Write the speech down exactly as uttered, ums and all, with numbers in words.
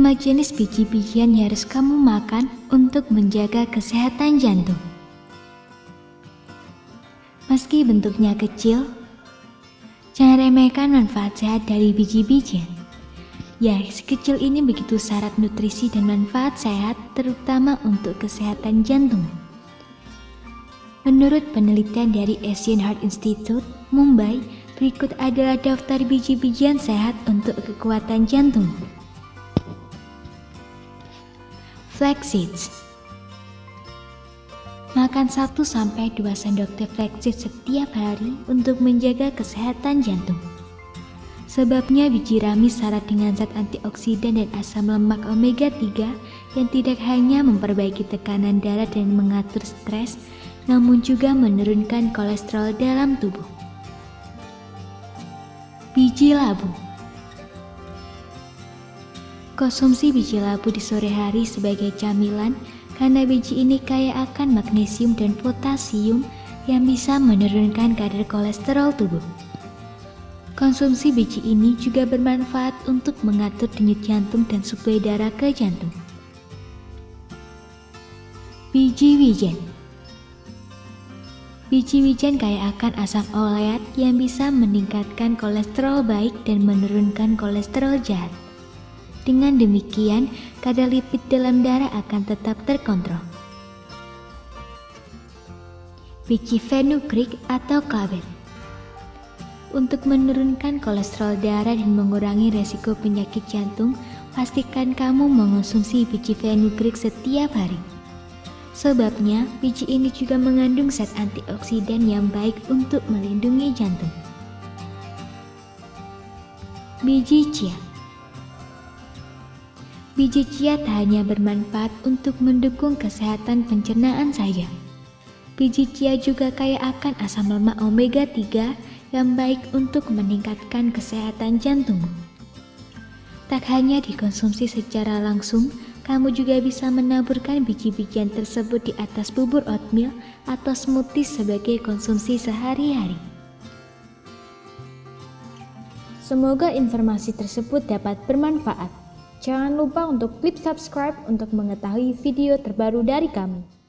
lima jenis biji-bijian yang harus kamu makan untuk menjaga kesehatan jantung. Meski bentuknya kecil, jangan remehkan manfaat sehat dari biji-bijian. Ya, sekecil ini begitu syarat nutrisi dan manfaat sehat, terutama untuk kesehatan jantung. Menurut penelitian dari Asian Heart Institute, Mumbai, berikut adalah daftar biji-bijian sehat untuk kekuatan jantung. Flaxseeds. Makan satu sampai dua sendok teh flaxseeds setiap hari untuk menjaga kesehatan jantung. Sebabnya biji rami syarat dengan zat antioksidan dan asam lemak omega tiga yang tidak hanya memperbaiki tekanan darah dan mengatur stres, namun juga menurunkan kolesterol dalam tubuh. Biji labu. Konsumsi biji labu di sore hari sebagai camilan karena biji ini kaya akan magnesium dan potasium yang bisa menurunkan kadar kolesterol tubuh. Konsumsi biji ini juga bermanfaat untuk mengatur denyut jantung dan suplai darah ke jantung. Biji wijen. Biji wijen kaya akan asam oleat yang bisa meningkatkan kolesterol baik dan menurunkan kolesterol jahat. Dengan demikian, kadar lipid dalam darah akan tetap terkontrol. Biji fenugreek atau klabel. Untuk menurunkan kolesterol darah dan mengurangi resiko penyakit jantung, pastikan kamu mengonsumsi biji fenugreek setiap hari. Sebabnya, biji ini juga mengandung zat antioksidan yang baik untuk melindungi jantung. Biji chia. Biji chia tak hanya bermanfaat untuk mendukung kesehatan pencernaan saja. Biji chia juga kaya akan asam lemak omega tiga yang baik untuk meningkatkan kesehatan jantung. Tak hanya dikonsumsi secara langsung, kamu juga bisa menaburkan biji-bijian tersebut di atas bubur oatmeal atau smoothie sebagai konsumsi sehari-hari. Semoga informasi tersebut dapat bermanfaat. Jangan lupa untuk klik subscribe untuk mengetahui video terbaru dari kami.